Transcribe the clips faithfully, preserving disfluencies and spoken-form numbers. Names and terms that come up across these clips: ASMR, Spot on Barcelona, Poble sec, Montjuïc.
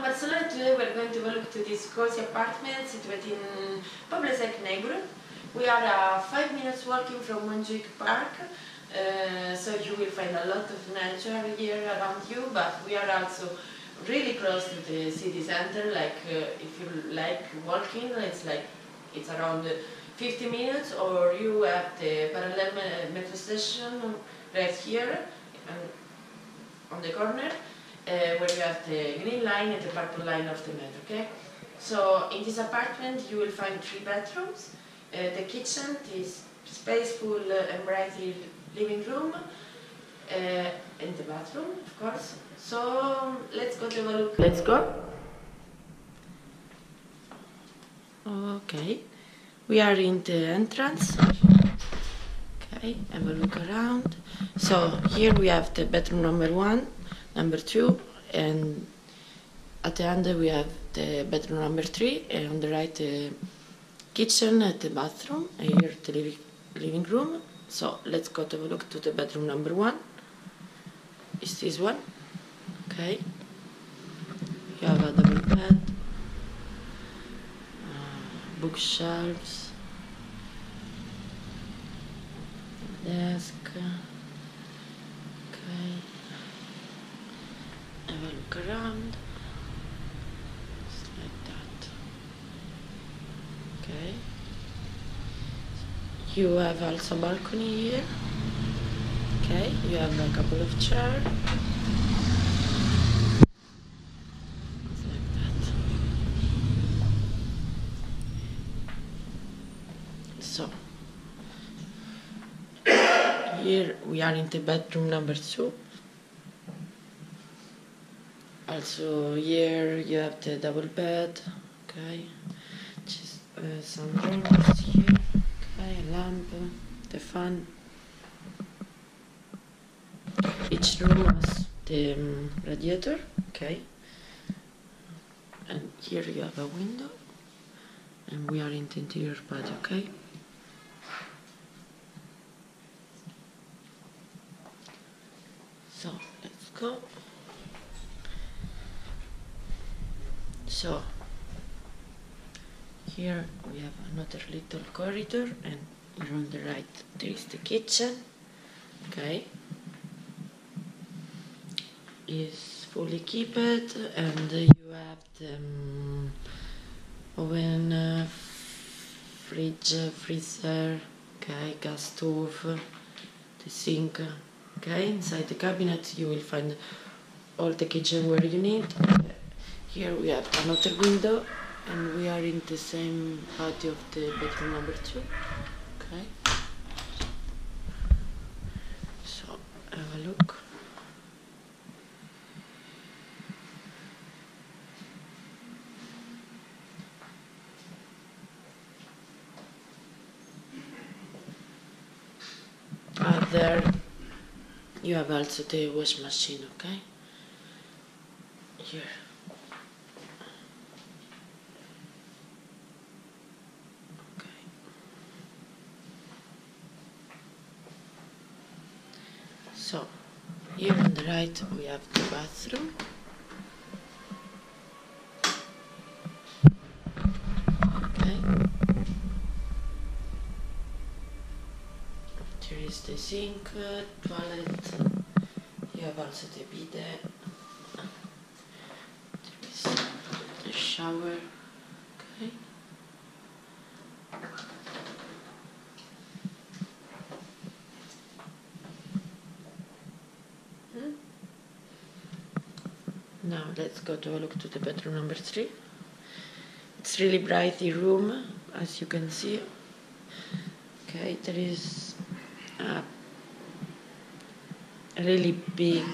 on Barcelona. Today we're going to look to these cozy apartments situated in Poblesec neighborhood. We are uh, five minutes walking from Montjuïc Park, uh, so you will find a lot of nature here around you, but we are also really close to the city center. Like uh, if you like walking, it's like it's around fifty minutes, or you at the parallel metro station right here on the corner, uh, where you have the green line and the purple line of the metro. Okay, so in this apartment you will find three bathrooms, uh, the kitchen, this spaceful and bright living room, uh, and the bathroom, of course. So let's go to a look. Let's go. Okay, we are in the entrance. Okay, have a look around. So here we have the bedroom number one, number two, and at the end we have the bedroom number three, and on the right the kitchen and the bathroom, and here the living room. So let's go to a look to the bedroom number one. It's this one. Okay, you have a double bed, uh, bookshelves, desk. Okay, have a look around, just like that. Okay, you have also a balcony here. Okay, you have a couple of chairs. So, here we are in the bedroom number two. Also here you have the double bed. Okay, just uh, some things here. Okay, lamp, the fan. Each room has the um, radiator. Okay, and here you have a window, and we are in the interior bed. Okay. So let's go. So here we have another little corridor, and here on the right there is the kitchen. Okay, it's fully kept, and you have the um, oven, uh, fridge, uh, freezer, okay, gas stove, the sink. Okay, inside the cabinet you will find all the kitchenware you need. Here we have another window, and we are in the same patio of the bedroom number two. Okay, so have a look. Are there You have also the wash machine, okay? Here. Okay. So, here on the right we have the bathroom. Okay. Here is the sink, uh, toilet. You have also the bidet. There is the shower. Okay. Hmm. Now let's go to a look to the bedroom number three. It's really bright the room, as you can see. Okay, there is a really big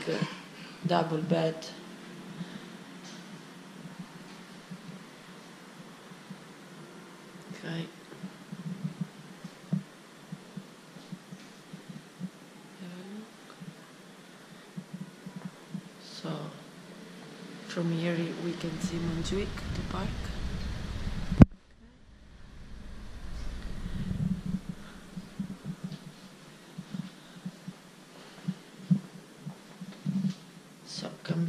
double bed, okay, so from here we can see Montjuïc, the park.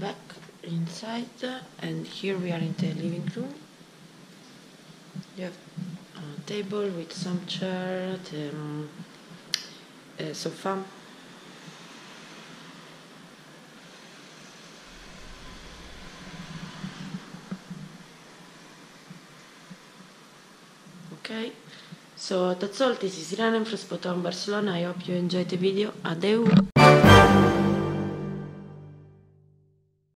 Back inside, and here we are in the living room. You have a table with some chair, the um, uh, sofa. Okay, so that's all. This is Irene from Spot on Barcelona. I hope you enjoyed the video. Adeu!